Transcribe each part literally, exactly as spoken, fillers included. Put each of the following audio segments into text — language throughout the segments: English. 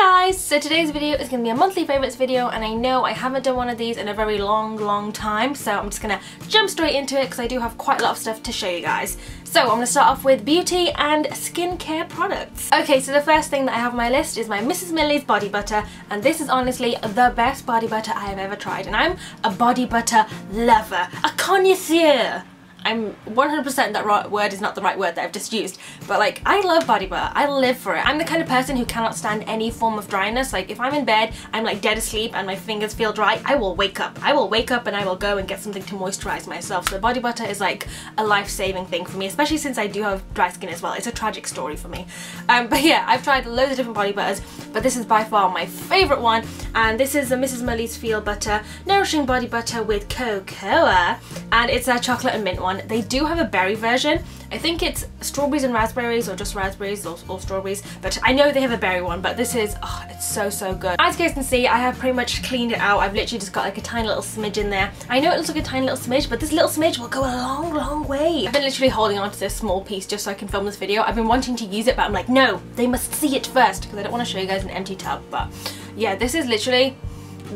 guys, so today's video is going to be a monthly favourites video, and I know I haven't done one of these in a very long long time, so I'm just going to jump straight into it because I do have quite a lot of stuff to show you guys. So I'm going to start off with beauty and skincare products. Okay, so the first thing that I have on my list is my Missus Millie's body butter, and this is honestly the best body butter I have ever tried, and I'm a body butter lover, a connoisseur. I'm one hundred percent that right word is not the right word that I've just used, but like, I love body butter. I live for it. I'm the kind of person who cannot stand any form of dryness. Like, if I'm in bed, I'm like dead asleep and my fingers feel dry, I will wake up. I will wake up and I will go and get something to moisturize myself. So body butter is like a life-saving thing for me, especially since I do have dry skin as well. It's a tragic story for me. Um, but yeah, I've tried loads of different body butters, but this is by far my favorite one. And this is the Missus Millie's Feel Butter Nourishing Body Butter with Cocoa, and it's a chocolate and mint one. They do have a berry version. I think it's strawberries and raspberries, or just raspberries or, or strawberries, but I know they have a berry one, but this is, oh, it's so so good. As you guys can see, I have pretty much cleaned it out. I've literally just got like a tiny little smidge in there. I know it looks like a tiny little smidge, but this little smidge will go a long long way. I've been literally holding on to this small piece just so I can film this video. I've been wanting to use it, but I'm like, no, they must see it first, because I don't want to show you guys an empty tub. But yeah, this is literally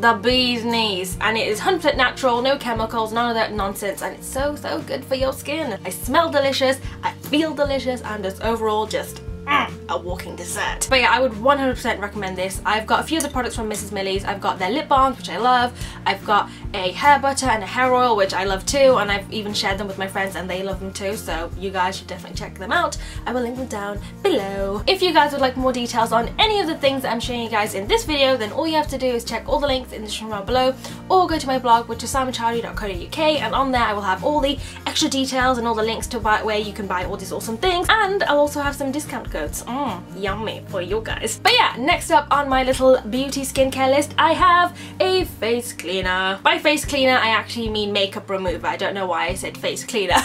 the bee's knees, and it is one hundred percent natural, no chemicals, none of that nonsense, and it's so so good for your skin. I smell delicious, I feel delicious, and just overall just mm, a walking dessert. But yeah, I would one hundred percent recommend this. I've got a few of the products from Missus Millie's. I've got their lip balms, which I love. I've got a hair butter and a hair oil, which I love too, and I've even shared them with my friends and they love them too, so you guys should definitely check them out. I will link them down below. If you guys would like more details on any of the things that I'm showing you guys in this video, then all you have to do is check all the links in the description down below, or go to my blog, which is Simon Charger dot co dot U K, and on there I will have all the extra details and all the links to buy, where you can buy all these awesome things, and I'll also have some discount codes. Mmm, yummy for you guys. But yeah, next up on my little beauty skincare list, I have a face cleaner. By face cleaner, I actually mean makeup remover. I don't know why I said face cleaner.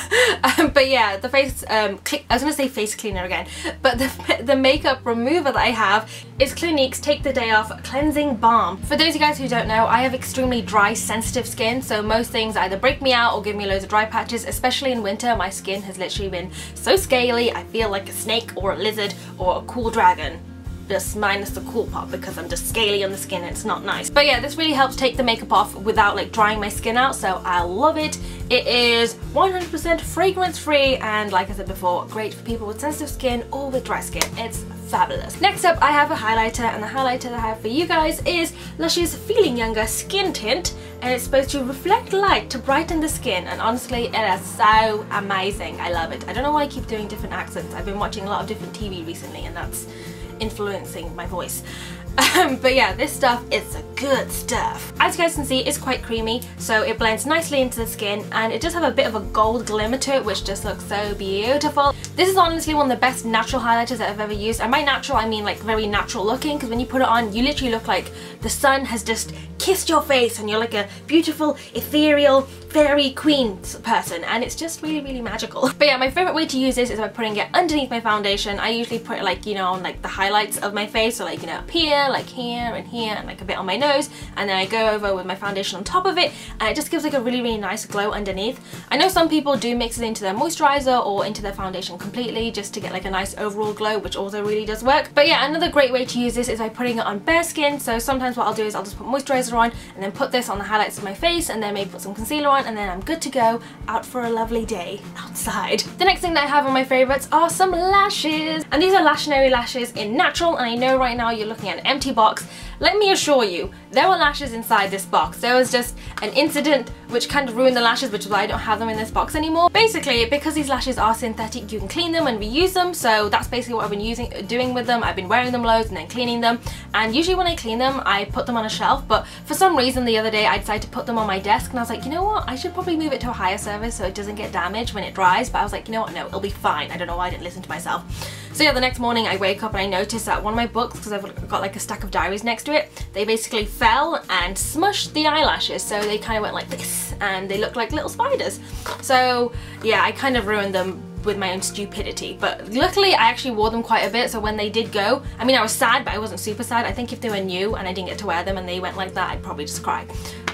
um, but yeah, the face, um, cl I was gonna say face cleaner again, but the, the makeup remover that I have is Clinique's Take the Day Off Cleansing Balm. For those of you guys who don't know, I have extremely dry, sensitive skin, so most things either break me out or give me loads of dry patches, especially in winter. My skin has literally been so scaly, I feel like a snake or a lizard or a cool dragon, just minus the cool part, because I'm just scaly on the skin and it's not nice. But yeah, this really helps take the makeup off without like drying my skin out, so I love it. It is one hundred percent fragrance free, and like I said before, great for people with sensitive skin or with dry skin. It's fabulous. Next up, I have a highlighter, and the highlighter that I have for you guys is Lush's Feeling Younger Skin Tint, and it's supposed to reflect light to brighten the skin, and honestly it is so amazing. I love it. I don't know why I keep doing different accents. I've been watching a lot of different T V recently and that's influencing my voice. Um, but yeah, this stuff is the good stuff. As you guys can see, it's quite creamy, so it blends nicely into the skin, and it does have a bit of a gold glimmer to it, which just looks so beautiful. This is honestly one of the best natural highlighters that I've ever used, and by natural I mean like very natural looking, because when you put it on you literally look like the sun has just kissed your face and you're like a beautiful, ethereal, fairy queen person, and it's just really really magical. But yeah, my favourite way to use this is by putting it underneath my foundation. I usually put it like, you know, on like the highlights of my face, so like, you know, up here, like here and here, and like a bit on my nose, and then I go over with my foundation on top of it, and it just gives like a really really nice glow underneath. I know some people do mix it into their moisturiser or into their foundation completely just to get like a nice overall glow, which also really does work. But yeah, another great way to use this is by putting it on bare skin, so sometimes what I'll do is I'll just put moisturiser on and then put this on the highlights of my face, and then maybe put some concealer on, and then I'm good to go out for a lovely day outside. The next thing that I have on my favorites are some lashes, and these are Lashinary lashes in natural, and I know right now you're looking at an empty box. Let me assure you, there were lashes inside this box. There was just an incident which kind of ruined the lashes, which is why I don't have them in this box anymore. Basically, because these lashes are synthetic, you can clean them and reuse them, so that's basically what I've been using, doing with them. I've been wearing them loads and then cleaning them, and usually when I clean them, I put them on a shelf, but for some reason the other day I decided to put them on my desk, and I was like, you know what, I should probably move it to a higher surface so it doesn't get damaged when it dries, but I was like, you know what, no, it'll be fine. I don't know why I didn't listen to myself. So yeah, the next morning I wake up and I notice that one of my books, because I've got like a stack of diaries next to it, they basically fell and smushed the eyelashes, so they kind of went like this, and they looked like little spiders. So yeah, I kind of ruined them with my own stupidity, but luckily I actually wore them quite a bit, so when they did go, I mean I was sad, but I wasn't super sad. I think if they were new and I didn't get to wear them and they went like that, I'd probably just cry.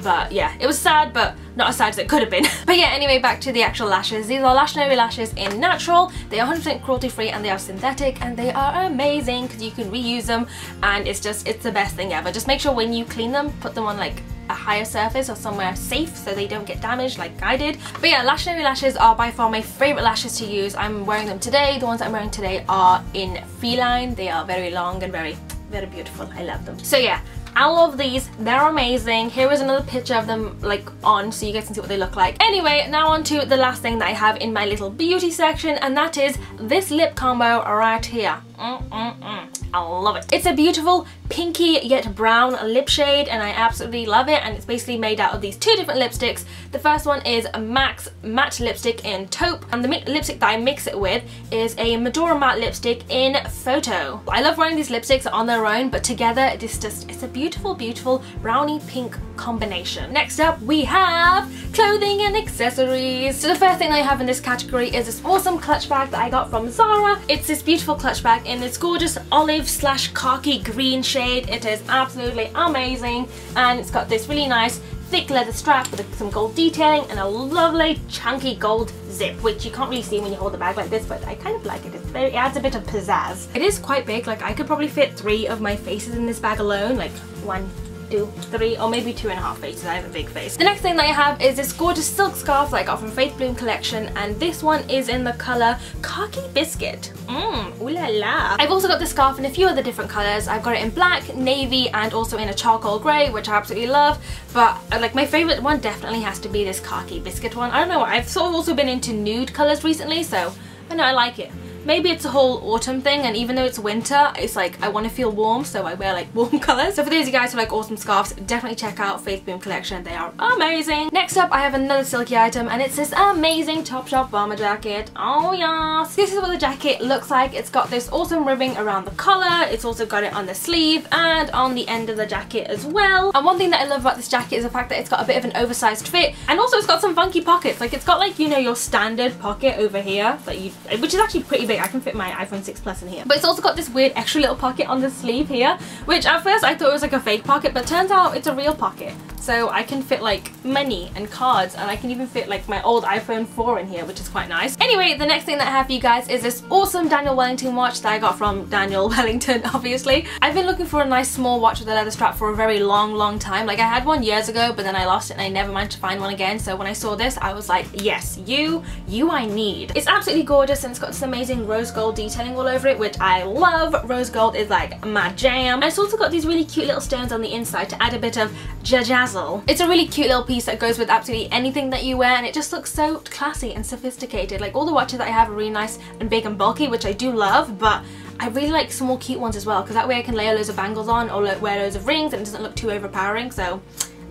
but yeah, it was sad, but not as sad as it could have been. But yeah, anyway, back to the actual lashes. These are Lashinary lashes in natural. They are one hundred percent cruelty free and they are synthetic, and they are amazing because you can reuse them, and it's just, it's the best thing ever. Just make sure when you clean them, put them on like a higher surface or somewhere safe so they don't get damaged like I did. But yeah, Lashinary lashes are by far my favourite lashes to use. I'm wearing them today. The ones that I'm wearing today are in Feline. They are very long and very, very beautiful. I love them. So yeah, I love these. They're amazing. Here is another picture of them like on so you guys can see what they look like. Anyway, now on to the last thing that I have in my little beauty section, and that is this lip combo right here. Mm-mm-mm. I love it. It's a beautiful pinky yet brown lip shade and I absolutely love it, and it's basically made out of these two different lipsticks. The first one is M A C's matte lipstick in Taupe, and the lipstick that I mix it with is a Medora matte lipstick in Photo. I love wearing these lipsticks on their own, but together it is just, it's a beautiful, beautiful brownie pink combination. Next up we have clothing and accessories. So the first thing I have in this category is this awesome clutch bag that I got from Zara. It's this beautiful clutch bag in this gorgeous olive slash khaki green shade. It is absolutely amazing, and it's got this really nice thick leather strap with some gold detailing and a lovely chunky gold zip, which you can't really see when you hold the bag like this, but I kind of like it. It's very, it adds a bit of pizzazz. It is quite big, like I could probably fit three of my faces in this bag alone, like one, two, three, or maybe two and a half faces. I have a big face. The next thing that I have is this gorgeous silk scarf that I got from Faith Bloom Collection, and this one is in the colour Khaki Biscuit. Mmm, ooh la la. I've also got this scarf in a few other different colours. I've got it in black, navy, and also in a charcoal grey, which I absolutely love, but like my favourite one definitely has to be this Khaki Biscuit one. I don't know, I've sort of also been into nude colours recently, so I know I like it. Maybe it's a whole autumn thing, and even though it's winter, it's like I want to feel warm, so I wear like warm colours. So for those of you guys who like autumn scarves, definitely check out Faith Bloom Collection. They are amazing. Next up I have another silky item, and it's this amazing Topshop bomber jacket. Oh yes! This is what the jacket looks like. It's got this awesome ribbing around the collar. It's also got it on the sleeve and on the end of the jacket as well. And one thing that I love about this jacket is the fact that it's got a bit of an oversized fit, and also it's got some funky pockets. Like it's got like, you know, your standard pocket over here, that you, which is actually pretty big. I can fit my iPhone six Plus in here. But it's also got this weird extra little pocket on the sleeve here, which at first I thought it was like a fake pocket, but turns out it's a real pocket. So I can fit like money and cards, and I can even fit like my old iPhone four in here, which is quite nice. Anyway, the next thing that I have for you guys is this awesome Daniel Wellington watch that I got from Daniel Wellington, obviously. I've been looking for a nice small watch with a leather strap for a very long, long time. Like I had one years ago, but then I lost it and I never managed to find one again. So when I saw this, I was like, yes, you, you I need. It's absolutely gorgeous, and it's got this amazing rose gold detailing all over it, which I love. Rose gold is like my jam. And it's also got these really cute little stones on the inside to add a bit of jazzle. It's a really cute little piece that goes with absolutely anything that you wear, and it just looks so classy and sophisticated. Like all the watches that I have are really nice and big and bulky, which I do love, but I really like small cute ones as well, because that way I can layer loads of bangles on or wear loads of rings and it doesn't look too overpowering. So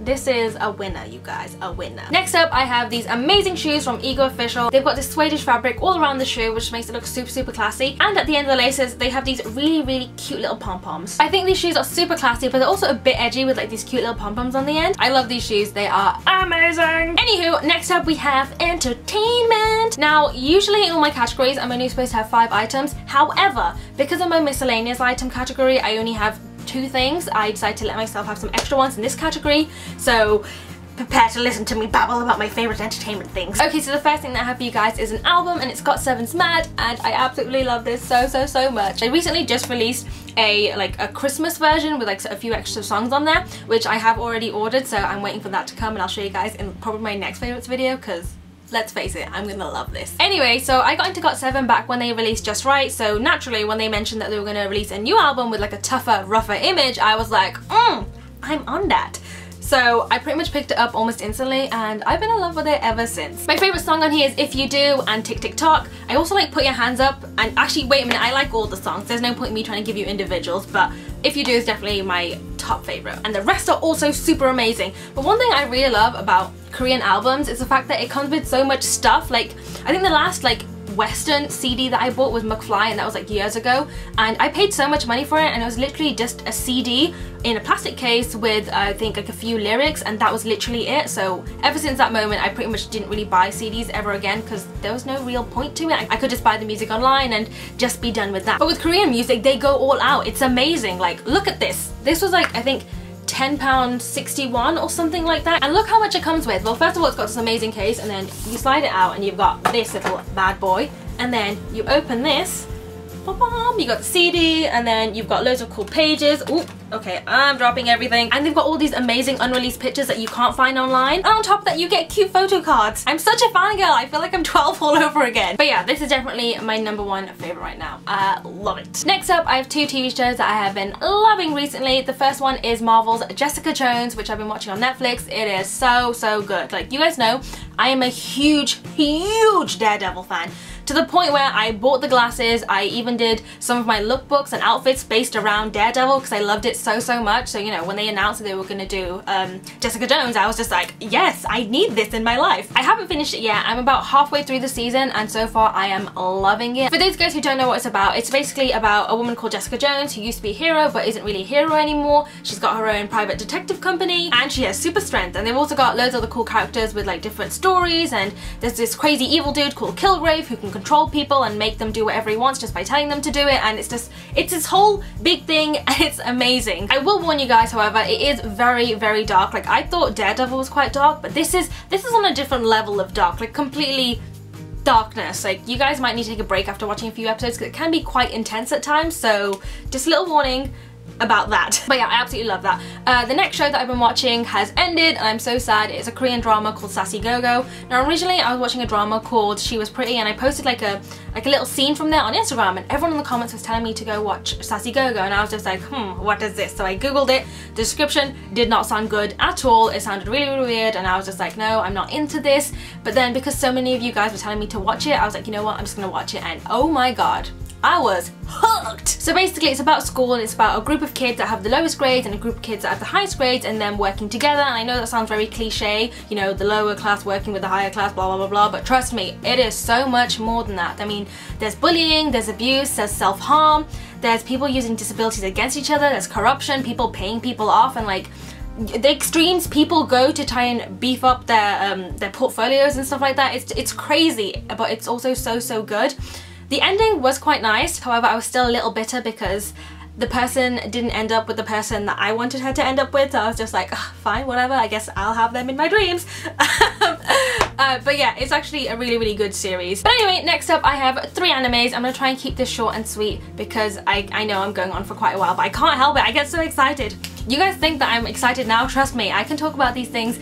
this is a winner, you guys, a winner. Next up, I have these amazing shoes from Ego Official. They've got this Swedish fabric all around the shoe, which makes it look super, super classy. And at the end of the laces, they have these really, really cute little pom-poms. I think these shoes are super classy, but they're also a bit edgy with like these cute little pom-poms on the end. I love these shoes. They are amazing. Anywho, next up we have entertainment. Now, usually in all my categories, I'm only supposed to have five items. However, because of my miscellaneous item category, I only have two things. I decided to let myself have some extra ones in this category, so prepare to listen to me babble about my favourite entertainment things. Okay, so the first thing that I have for you guys is an album, and it's got seven's Mad, and I absolutely love this so, so, so much. They recently just released a like a Christmas version with like a few extra songs on there, which I have already ordered, so I'm waiting for that to come, and I'll show you guys in probably my next favourites video, because let's face it, I'm gonna love this. Anyway, so I got into got seven back when they released Just Right, so naturally when they mentioned that they were gonna release a new album with like a tougher, rougher image, I was like, mmm, I'm on that. So I pretty much picked it up almost instantly, and I've been in love with it ever since. My favourite song on here is If You Do and Tick Tick Tock. I also like Put Your Hands Up, and actually wait a minute, I like all the songs. There's no point in me trying to give you individuals, but If You Do is definitely my top favourite. And the rest are also super amazing. But one thing I really love about Korean albums is the fact that it comes with so much stuff. Like I think the last like Western C D that I bought was McFly, and that was like years ago, and I paid so much money for it, and it was literally just a C D in a plastic case with I think like a few lyrics, and that was literally it. So ever since that moment I pretty much didn't really buy C Ds ever again, because there was no real point to it. I could just buy the music online and just be done with that. But with Korean music, they go all out. It's amazing. Like look at this. This was like I think ten pounds sixty-one or something like that. And look how much it comes with. Well, first of all, it's got this amazing case, and then you slide it out and you've got this little bad boy, and then you open this, ba-bam, you got the C D, and then you've got loads of cool pages. Ooh, okay, I'm dropping everything. And they've got all these amazing unreleased pictures that you can't find online. And on top of that, you get cute photo cards. I'm such a fangirl. I feel like I'm twelve all over again. But yeah, this is definitely my number one favorite right now. I uh, love it. Next up, I have two T V shows that I have been loving recently. The first one is Marvel's Jessica Jones, which I've been watching on Netflix. It is so, so good. Like, you guys know, I am a huge, huge Daredevil fan. To the point where I bought the glasses, I even did some of my lookbooks and outfits based around Daredevil because I loved it so, so much. So, you know, when they announced that they were going to do um, Jessica Jones, I was just like, yes, I need this in my life. I haven't finished it yet. I'm about halfway through the season and so far I am loving it. For those guys who don't know what it's about, it's basically about a woman called Jessica Jones who used to be a hero but isn't really a hero anymore. She's got her own private detective company and she has super strength, and they've also got loads of other cool characters with like different stories, and there's this crazy evil dude called Kilgrave who can control people and make them do whatever he wants just by telling them to do it, and it's just, it's this whole big thing and it's amazing. I will warn you guys, however, it is very, very dark. Like, I thought Daredevil was quite dark, but this is, this is on a different level of dark, like completely darkness. Like, you guys might need to take a break after watching a few episodes because it can be quite intense at times, so just a little warning about that. But yeah, I absolutely love that. Uh, the next show that I've been watching has ended and I'm so sad. It's a Korean drama called Sassy Go Go. Now originally I was watching a drama called She Was Pretty, and I posted like a like a little scene from there on Instagram, and everyone in the comments was telling me to go watch Sassy Go Go, and I was just like, hmm, what is this? So I googled it. The description did not sound good at all. It sounded really, really weird, and I was just like, no, I'm not into this. But then because so many of you guys were telling me to watch it, I was like, you know what, I'm just gonna watch it, and oh my god, I was hooked! So basically it's about school, and it's about a group of kids that have the lowest grades and a group of kids that have the highest grades and them working together. And I know that sounds very cliche, you know, the lower class working with the higher class, blah blah blah blah, but trust me, it is so much more than that. I mean, there's bullying, there's abuse, there's self-harm, there's people using disabilities against each other, there's corruption, people paying people off, and like, the extremes people go to try and beef up their um, their portfolios and stuff like that. It's, it's crazy, but it's also so, so good. The ending was quite nice, however I was still a little bitter because the person didn't end up with the person that I wanted her to end up with, so I was just like, oh, fine, whatever, I guess I'll have them in my dreams. Uh, but yeah, it's actually a really, really good series. But anyway, next up I have three animes. I'm gonna try and keep this short and sweet because I, I know I'm going on for quite a while, but I can't help it, I get so excited. You guys think that I'm excited now? Trust me, I can talk about these things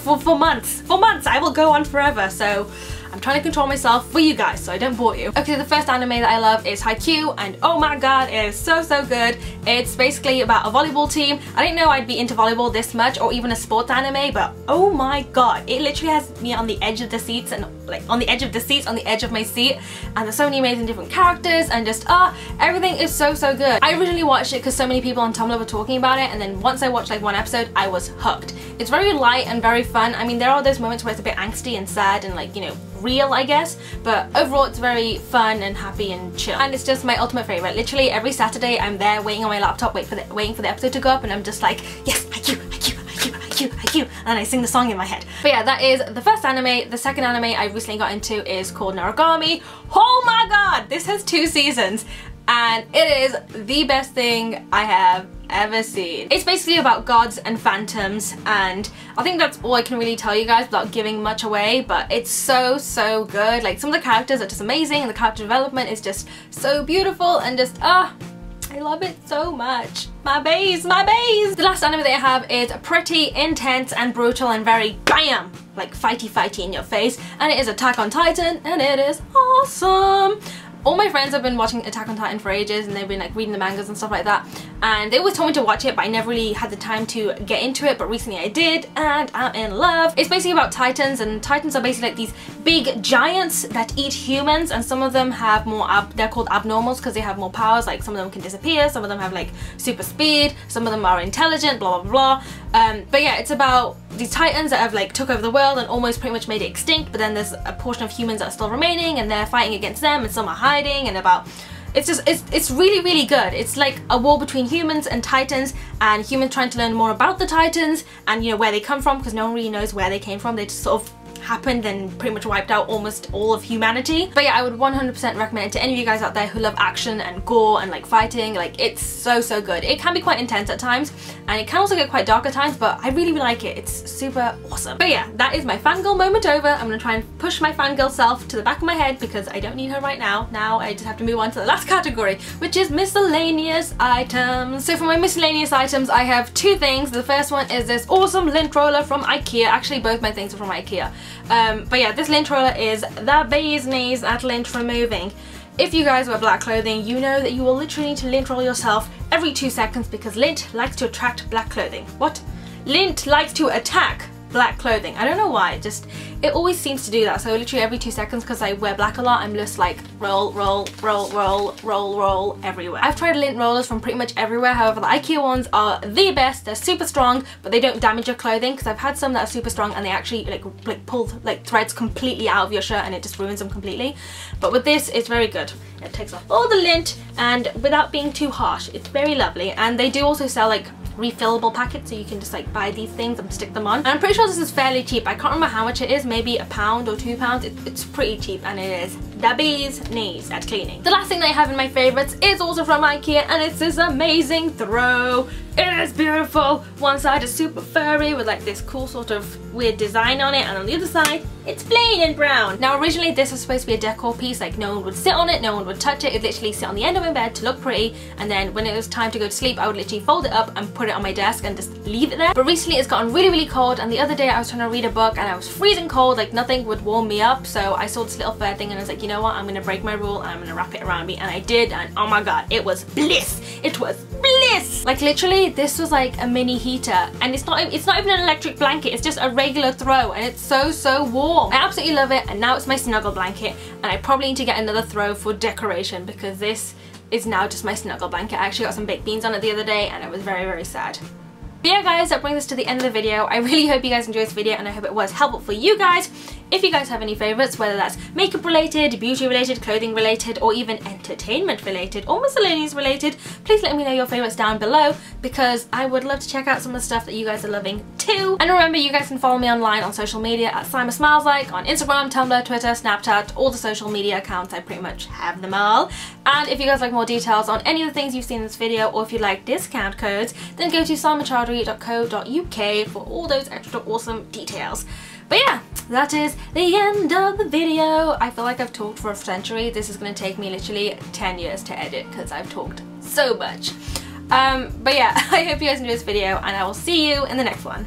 for, for months. For months, I will go on forever, so I'm trying to control myself for you guys so I don't bore you. Okay, the first anime that I love is Haikyuu!!, and oh my god, it is so, so good. It's basically about a volleyball team. I didn't know I'd be into volleyball this much or even a sports anime, but oh my god, it literally has me on the edge of the seats and like on the edge of the seats, on the edge of my seat, and there's so many amazing different characters and just ah, uh, everything is so, so good. I originally watched it because so many people on Tumblr were talking about it, and then once I watched like one episode, I was hooked. It's very light and very fun. I mean, there are those moments where it's a bit angsty and sad and like, you know, real, I guess, but overall it's very fun and happy and chill, and it's just my ultimate favorite. Literally every Saturday I'm there waiting on my laptop, wait for the, waiting for the episode to go up, and I'm just like, yes, Haikyuu!!, Haikyuu!!, Haikyuu!!, Haikyuu!!, Haikyuu!!, and I sing the song in my head. But yeah, that is the first anime. The second anime I recently got into is called Noragami. Oh my god, this has two seasons and it is the best thing I have ever seen. It's basically about gods and phantoms, and I think that's all I can really tell you guys without giving much away, but it's so, so good. Like, some of the characters are just amazing and the character development is just so beautiful and just ah, I love it so much. My bays, my bays! The last anime that I have is pretty intense and brutal and very BAM! Like fighty fighty in your face, and it is Attack on Titan, and it is awesome! All my friends have been watching Attack on Titan for ages, and they've been like reading the mangas and stuff like that, and they always told me to watch it, but I never really had the time to get into it, but recently I did, and I'm in love. It's basically about titans, and titans are basically like these big giants that eat humans, and some of them have more, ab they're called abnormals because they have more powers, like some of them can disappear, some of them have like super speed, some of them are intelligent, blah blah blah. Um, but yeah, it's about these titans that have like took over the world and almost pretty much made it extinct, but then there's a portion of humans that are still remaining, and they're fighting against them, and some are hiding. And about, it's just, it's, it's really, really good. It's like a war between humans and titans, and humans trying to learn more about the titans and, you know, where they come from, because no one really knows where they came from. They just sort of happened and pretty much wiped out almost all of humanity. But yeah, I would one hundred percent recommend it to any of you guys out there who love action and gore and like fighting. Like, it's so, so good. It can be quite intense at times and it can also get quite dark at times, but I really, really like it. It's super awesome. But yeah, that is my fangirl moment over. I'm gonna try and push my fangirl self to the back of my head because I don't need her right now. Now I just have to move on to the last category, which is miscellaneous items. So for my miscellaneous items, I have two things. The first one is this awesome lint roller from IKEA. Actually, both my things are from IKEA. Um, but yeah, this lint roller is the bee's knees at lint removing. If you guys wear black clothing, you know that you will literally need to lint roll yourself every two seconds because lint likes to attract black clothing. What? Lint likes to attack black clothing. I don't know why, it just, it always seems to do that. So literally every two seconds, because I wear black a lot, I'm just like roll, roll, roll, roll, roll, roll everywhere. I've tried lint rollers from pretty much everywhere. However, the IKEA ones are the best. They're super strong, but they don't damage your clothing, because I've had some that are super strong and they actually like, like pull like threads completely out of your shirt and it just ruins them completely. But with this, it's very good. It takes off all the lint and without being too harsh. It's very lovely. And they do also sell like refillable packets, so you can just like buy these things and stick them on. And I'm pretty sure this is fairly cheap. I can't remember how much it is, maybe a pound or two pounds. It, it's pretty cheap and it is the bee's knees at cleaning. The last thing that I have in my favourites is also from IKEA and it's this amazing throw. It is beautiful. One side is super furry with like this cool sort of weird design on it, and on the other side it's plain and brown. Now originally this was supposed to be a decor piece, like no one would sit on it, no one would touch it. It literally sit on the end of my bed to look pretty, and then when it was time to go to sleep I would literally fold it up and put it on my desk and just leave it there. But recently it's gotten really, really cold, and the other day I was trying to read a book and I was freezing cold, like nothing would warm me up. So I saw this little fur thing and I was like, you know what, I'm gonna break my rule and I'm gonna wrap it around me, and I did, and oh my god, it was bliss. It was bliss. Like literally this was like a mini heater, and it's not it's not even an electric blanket, it's just a regular throw, and it's so, so warm. I absolutely love it, and now it's my snuggle blanket, and I probably need to get another throw for decoration because this is now just my snuggle blanket. I actually got some baked beans on it the other day and I was very, very sad. But yeah guys, that brings us to the end of the video. I really hope you guys enjoyed this video and I hope it was helpful for you guys. If you guys have any favourites, whether that's makeup related, beauty related, clothing related, or even entertainment related or miscellaneous related, please let me know your favourites down below because I would love to check out some of the stuff that you guys are loving too. And remember, you guys can follow me online on social media at SimonSmilesLike on Instagram, Tumblr, Twitter, Snapchat, all the social media accounts. I pretty much have them all. And if you guys like more details on any of the things you've seen in this video, or if you like discount codes, then go to Simon Charger dot co dot U K for all those extra awesome details. But yeah, that is the end of the video. I feel like I've talked for a century. This is going to take me literally ten years to edit because I've talked so much. Um, but yeah, I hope you guys enjoyed this video and I will see you in the next one.